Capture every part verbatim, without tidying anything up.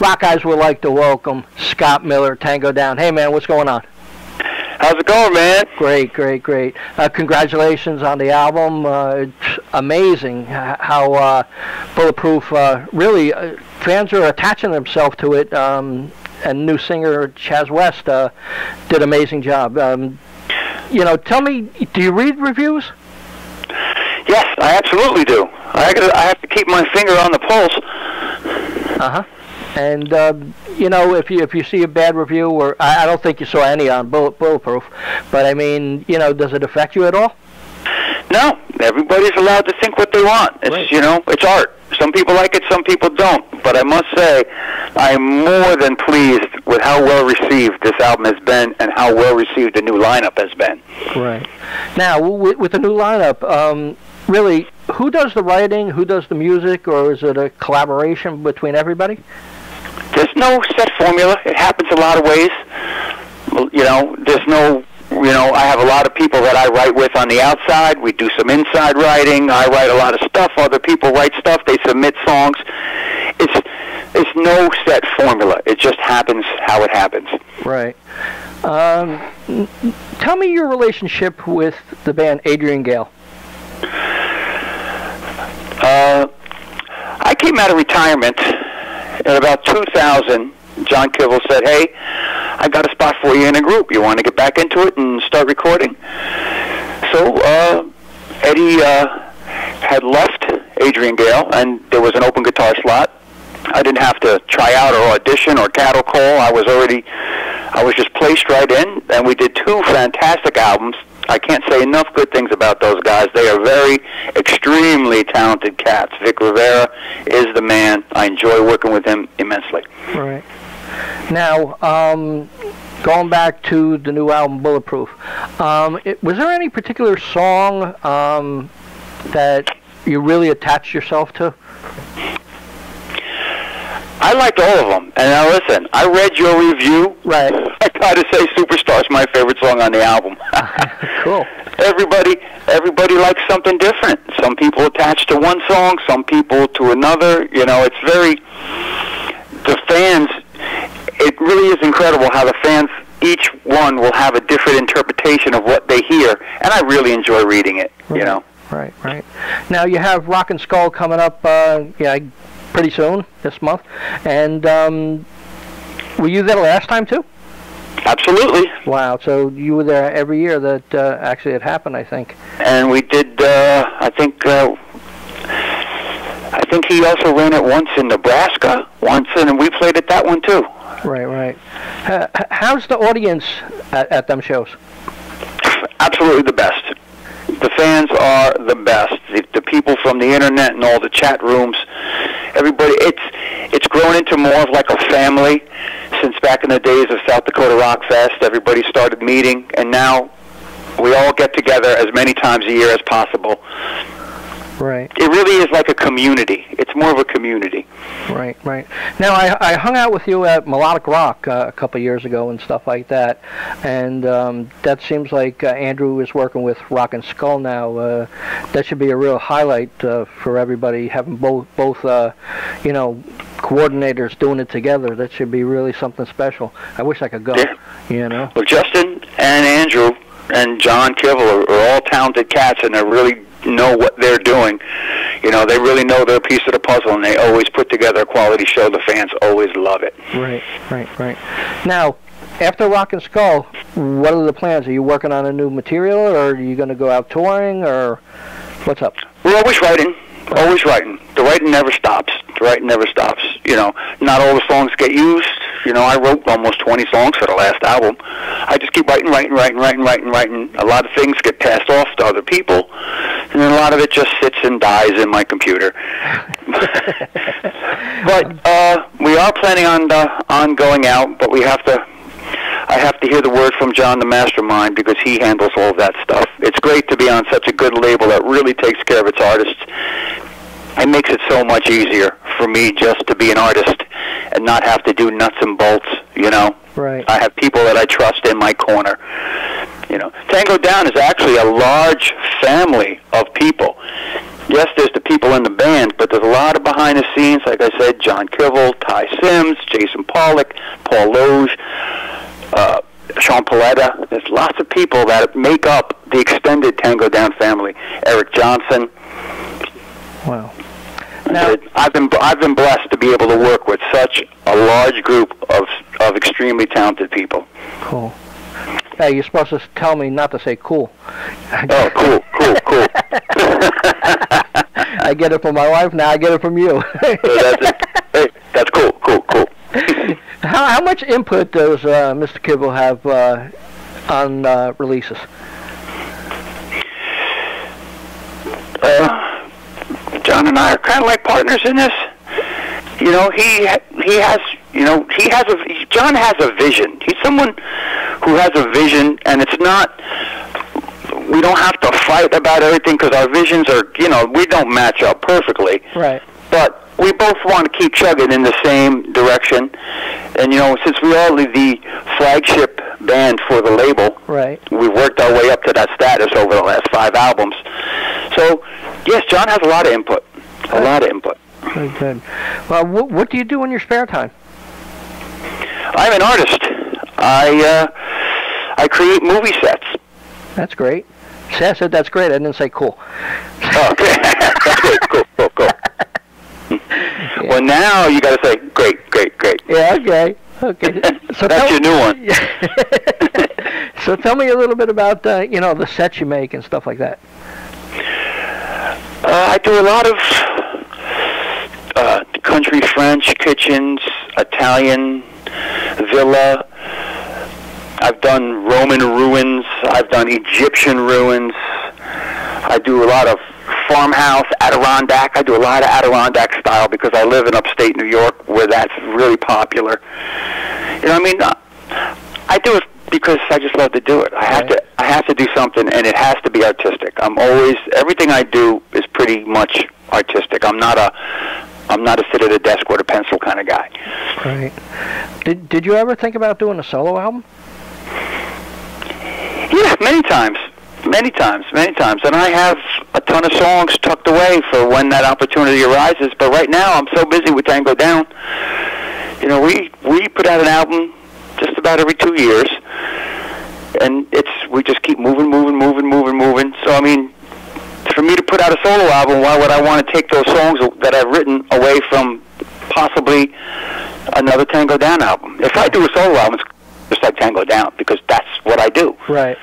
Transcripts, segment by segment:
Rock Eyes would like to welcome Scott Miller, Tango Down. Hey, man, what's going on? How's it going, man? Great, great, great. Uh, congratulations on the album. Uh, it's amazing how uh, Bulletproof, uh, really, uh, fans are attaching themselves to it, um, and new singer Chaz West uh, did an amazing job. Um, you know, tell me, do you read reviews? Yes, I absolutely do. I, gotta, I have to keep my finger on the pulse. Uh-huh. And, uh, you know, if you if you see a bad review, or I, I don't think you saw any on Bullet, Bulletproof, but, I mean, you know, does it affect you at all? No. Everybody's allowed to think what they want. It's, right. You know, it's art. Some people like it, some people don't. But I must say, I'm more than pleased with how well-received this album has been and how well-received the new lineup has been. Right. Now, with, with the new lineup, um, really, who does the writing, who does the music, or is it a collaboration between everybody? There's no set formula. It happens a lot of ways. You know, there's no, you know, I have a lot of people that I write with on the outside. We do some inside writing. I write a lot of stuff. Other people write stuff. They submit songs. It's, it's no set formula. It just happens how it happens. Right. Um, tell me your relationship with the band Adriangale. Uh, I came out of retirement. In about two thousand, John Kivel said, hey, I got a spot for you in a group. You want to get back into it and start recording? So uh, Eddie uh, had left Adriangale, and there was an open guitar slot. I didn't have to try out or audition or cattle call. I was already, I was just placed right in, and we did two fantastic albums. I can't say enough good things about those guys. They are very, extremely talented cats. Vic Rivera is the man. I enjoy working with him immensely. Right. Now, um, going back to the new album, Bulletproof, um, it, was there any particular song um, that you really attached yourself to? I liked all of them. And now listen, I read your review. Right. I gotta say Superstar's my favorite song on the album. Cool. Everybody everybody likes something different. Some people attach to one song, some people to another. You know, it's very, the fans, it really is incredible how the fans, each one will have a different interpretation of what they hear. And I really enjoy reading it, right. You know. Right, right. Now you have Rockin' Skull coming up, uh, yeah, pretty soon, this month. And um, were you there last time, too? Absolutely. Wow, so you were there every year that uh, actually it happened, I think. And we did, uh, I think, uh, I think he also ran it once in Nebraska, once, in, and we played at that one, too. Right, right. Uh, how's the audience at, at them shows? Absolutely the best. The fans are the best. The, the people from the internet and all the chat rooms, everybody, it's it's grown into more of like a family since back in the days of South Dakota Rock Fest. Everybody started meeting, and now we all get together as many times a year as possible. Right. It really is like a community. It's more of a community. Right, right. Now, I, I hung out with you at Melodic Rock uh, a couple of years ago and stuff like that, and um, that seems like uh, Andrew is working with Rockin' Skull now. Uh, that should be a real highlight uh, for everybody, having both, both uh, you know, coordinators doing it together. That should be really something special. I wish I could go, yeah. You know. Well, Justin and Andrew and John Kivel are, are all talented cats, and they're really know what they're doing. You know, they really know their piece of the puzzle, and they always put together a quality show. The fans always love it. Right, right, right. Now, after Rockin' Skull, what are the plans? Are you working on a new material, or are you going to go out touring, or what's up? We're always writing, always writing. The writing never stops. The writing never stops. You know, not all the songs get used. You know, I wrote almost twenty songs for the last album. I just keep writing, writing, writing, writing, writing, writing. A lot of things get passed off to other people, and then a lot of it just sits and dies in my computer. But uh, we are planning on the, on going out, but we have to. I have to hear the word from John, the mastermind, because he handles all of that stuff. It's great to be on such a good label that really takes care of its artists. It makes it so much easier for me just to be an artist and not have to do nuts and bolts, you know. Right. I have people that I trust in my corner. You know, Tango Down is actually a large family of people. yes, there's the people in the band, but there's a lot of behind the scenes. Like I said, John Kivel, Ty Sims, Jason Pollock, Paul Loge, uh, Sean Paletta. There's lots of people that make up the extended Tango Down family. Eric Johnson. Wow. Now, I've been I've been blessed to be able to work with such a large group of of extremely talented people. Cool. Hey, you're supposed to tell me not to say cool. Oh, cool, cool, cool. I get it from my wife now. I get it from you. So that's it. Hey, that's cool, cool, cool. how how much input does uh, Mister Kivel have uh, on uh, releases? Uh, John and I are kind of like partners in this. You know, he he has, you know, he has a, John has a vision. He's someone who has a vision, and it's not, we don't have to fight about everything because our visions are, you know, we don't match up perfectly. Right. But we both want to keep chugging in the same direction. And, you know, since we are the flagship band for the label, right, we've worked our way up to that status over the last five albums. So, yes, John has a lot of input, a lot of input. Very good. Well, wh what do you do in your spare time? I'm an artist. I, uh, I create movie sets. That's great. See, I said that's great. I didn't say cool. Oh, okay. That's great. Cool, cool, cool. Yeah. Well, now you got to say great, great, great. Yeah, okay. Okay. So that's your new one. So tell me a little bit about, uh, you know, the sets you make and stuff like that. Uh, I do a lot of uh, country French, kitchens, Italian, villa. I've done Roman ruins. I've done Egyptian ruins. I do a lot of farmhouse, Adirondack. I do a lot of Adirondack style because I live in upstate New York where that's really popular. You know, I mean, I do it because I just love to do it. I have to, I have to do something, and it has to be artistic. I'm always, everything I do is pretty much artistic. I'm not a, I'm not a sit at a desk with a pencil kind of guy. Right. Did Did you ever think about doing a solo album? Yeah, many times. Many times, many times. And I have a ton of songs tucked away for when that opportunity arises. But right now, I'm so busy with Tango Down. You know, we, we put out an album just about every two years. And it's we just keep moving, moving, moving, moving, moving. So, I mean, for me to put out a solo album, why would I want to take those songs that I've written away from possibly another Tango Down album? If I do a solo album, it's just like Tango Down because that's what I do. Right.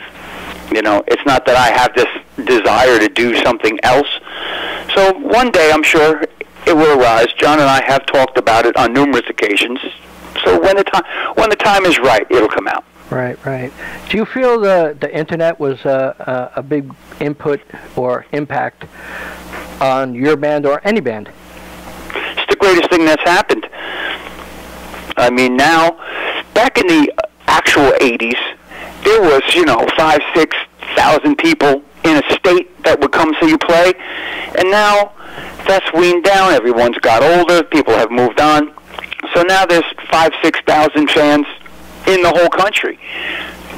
You know, it's not that I have this desire to do something else. So one day, I'm sure it will arise. John and I have talked about it on numerous occasions. So when the time when the time is right, it'll come out. Right, right. Do you feel the the internet was a, a big input or impact on your band or any band? It's the greatest thing that's happened. I mean, now back in the actual eighties. There was, you know, five, six thousand people in a state that would come see you play, and now that's weaned down. Everyone's got older. People have moved on, so now there's five, six thousand fans in the whole country.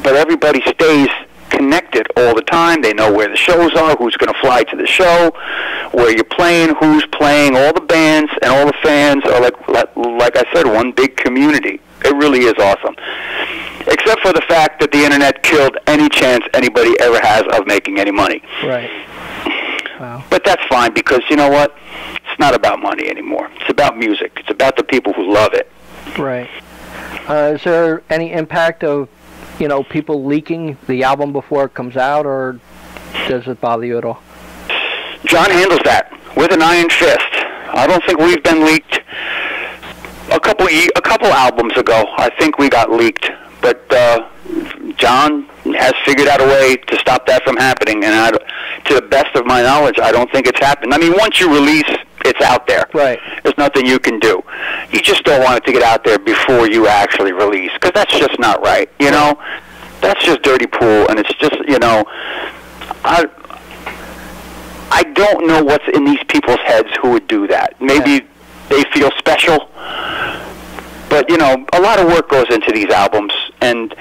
But everybody stays connected all the time. They know where the shows are, who's going to fly to the show, where you're playing, who's playing. All the bands and all the fans are like, like, like I said, one big community. It really is awesome. Except for the fact that the internet killed any chance anybody ever has of making any money. Right. Wow. But that's fine because, you know what? It's not about money anymore. It's about music. It's about the people who love it. Right. Uh, is there any impact of, you know, people leaking the album before it comes out, or does it bother you at all? John handles that with an iron fist. I don't think we've been leaked. A couple, a couple albums ago, I think we got leaked. But uh, John has figured out a way to stop that from happening, and I, to the best of my knowledge, I don't think it's happened. I mean, once you release, it's out there. Right. There's nothing you can do. You just don't want it to get out there before you actually release, because that's just not right. You know, that's just dirty pool, and it's just, you know, I I don't know what's in these people's heads who would do that. Maybe yeah. They feel special. But, you know, a lot of work goes into these albums, and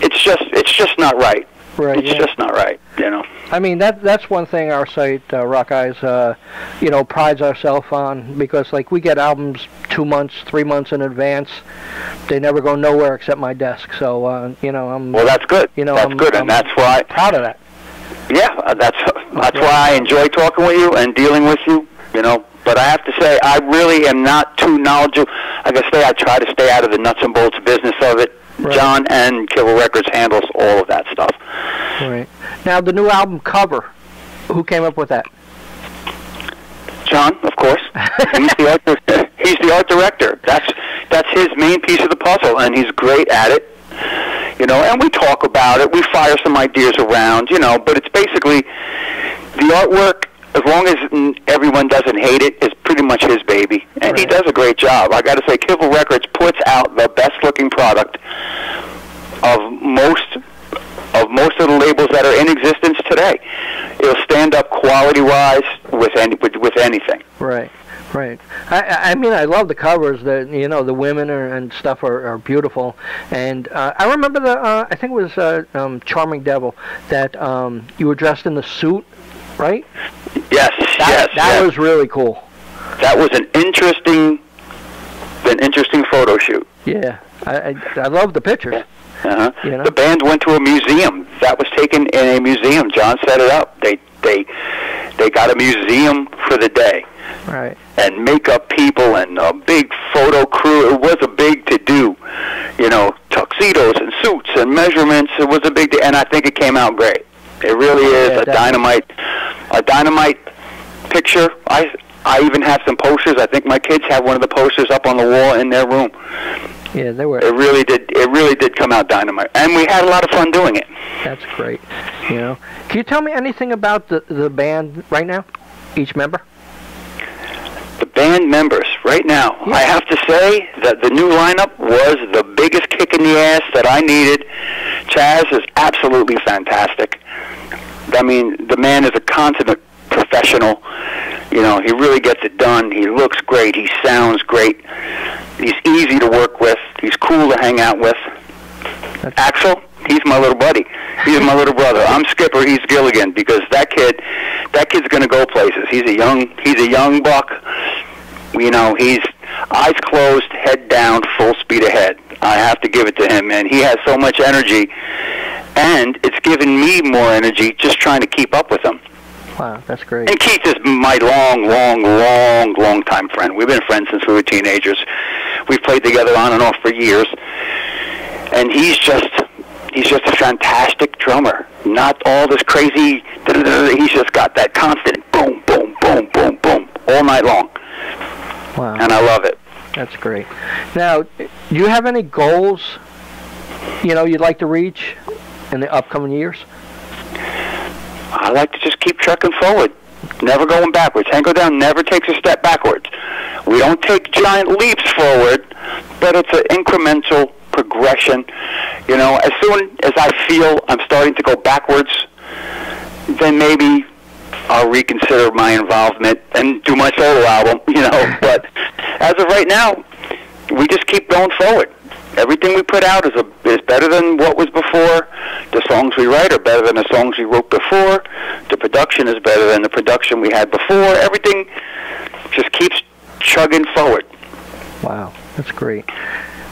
it's just it's just not right. Right. It's yeah. just not right. you know. I mean, that that's one thing our site, uh, Rock Eyes, uh, you know, prides ourselves on, because, like, we get albums two months, three months in advance. They never go nowhere except my desk. So, uh, you know, I'm... Well, that's good. You know, that's I'm, good, and I'm that's why... proud of that. Yeah, that's, that's yeah. why I enjoy talking with you and dealing with you, you know. But I have to say, I really am not too knowledgeable. Like I say, I try to stay out of the nuts and bolts business of it. Right. John and Kivel Records handles all of that stuff. Right. Now, the new album cover, who came up with that? John, of course. He's the art director. He's the art director. That's, that's his main piece of the puzzle, and he's great at it. You know, and we talk about it. We fire some ideas around, you know, but it's basically the artwork, as long as everyone doesn't hate it, is pretty much his baby. And right. he does a great job. I got to say, Kivel Records puts out the best-looking product of most... of most of the labels that are in existence today. It'll stand up quality-wise with any with, with anything. Right, right. I, I mean, I love the covers. The you know the women are, and stuff are, are beautiful. And uh, I remember the uh, I think it was uh, um, Charming Devil that um, you were dressed in the suit, right? Yes, that, yes. That yes. was really cool. That was an interesting, an interesting photo shoot. Yeah, I I, I love the pictures. Yeah. Uh-huh. You know? The band went to a museum. That was taken in a museum. John set it up. They they they got a museum for the day, right? And makeup people and a big photo crew. It was a big to do, you know, tuxedos and suits and measurements. It was a big, and I think it came out great. It really is yeah, a dynamite, a dynamite picture. I I even have some posters. I think my kids have one of the posters up on the wall in their room. Yeah, they were. It really did. It really did come out dynamite, and we had a lot of fun doing it. That's great. You know, can you tell me anything about the the band right now? Each member. The band members right now. Yeah. I have to say that the new lineup was the biggest kick in the ass that I needed. Chaz is absolutely fantastic. I mean, the man is a consummate professional. You know, he really gets it done. He looks great. He sounds great. He's easy to work with. He's cool to hang out with. That's Axel, he's my little buddy. He's my little brother. I'm Skipper. He's Gilligan, because that kid, that kid's going to go places. He's a young, he's a young buck. You know, he's eyes closed, head down, full speed ahead. I have to give it to him, man. He has so much energy, and it's given me more energy just trying to keep up with him. Wow, that's great. And Keith is my long, long, long, long time friend. We've been friends since we were teenagers. We've played together on and off for years. And he's just he's just a fantastic drummer. Not all this crazy, he's just got that constant boom, boom, boom, boom, boom, all night long. Wow. And I love it. That's great. Now, do you have any goals, you know, you'd like to reach in the upcoming years? I like to just keep trucking forward, never going backwards. Tango Down never takes a step backwards. We don't take giant leaps forward, but it's an incremental progression. You know, as soon as I feel I'm starting to go backwards, then maybe I'll reconsider my involvement and do my solo album, you know. But as of right now, we just keep going forward. Everything we put out is a, is better than what was before. The songs we write are better than the songs we wrote before. The production is better than the production we had before. Everything just keeps chugging forward. Wow, that's great.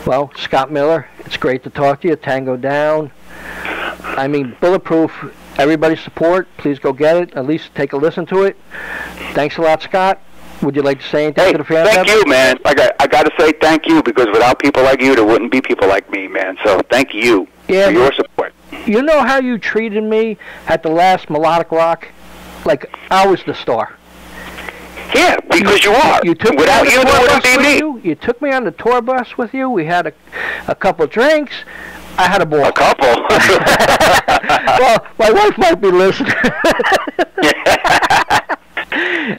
Well, Scott Miller, it's great to talk to you. Tango Down. I mean, Bulletproof, everybody's support. Please go get it. At least take a listen to it. Thanks a lot, Scott. Would you like to say anything hey, to the fans? Thank you, man. Like I, I got to say thank you, because without people like you, there wouldn't be people like me, man. So thank you yeah, for your support. You know how you treated me at the last Melodic Rock? Like, I was the star. Yeah, because you, you are. You took without me on the you, there wouldn't be me. You. you took me on the tour bus with you. We had a, a couple drinks. I had a ball. A couple? Well, my wife might be listening.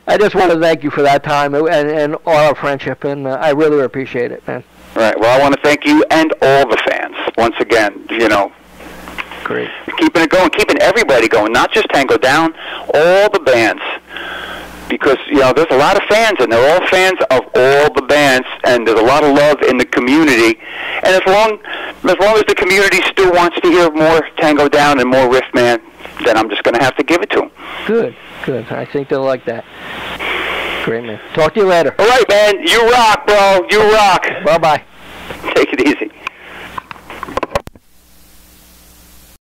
I just want to thank you for that time and, and all our friendship, and uh, I really appreciate it, man. Right. Well, I want to thank you and all the fans once again. You know, great. Keeping it going, keeping everybody going, not just Tango Down, all the bands, because you know there's a lot of fans, and they're all fans of all the bands, and there's a lot of love in the community. And as long as long as the community still wants to hear more Tango Down and more Rif Man, then I'm just going to have to give it to them. Good, good. I think they'll like that. Great, man. Talk to you later. All right, man. You rock, bro. You rock. Bye-bye. Take it easy.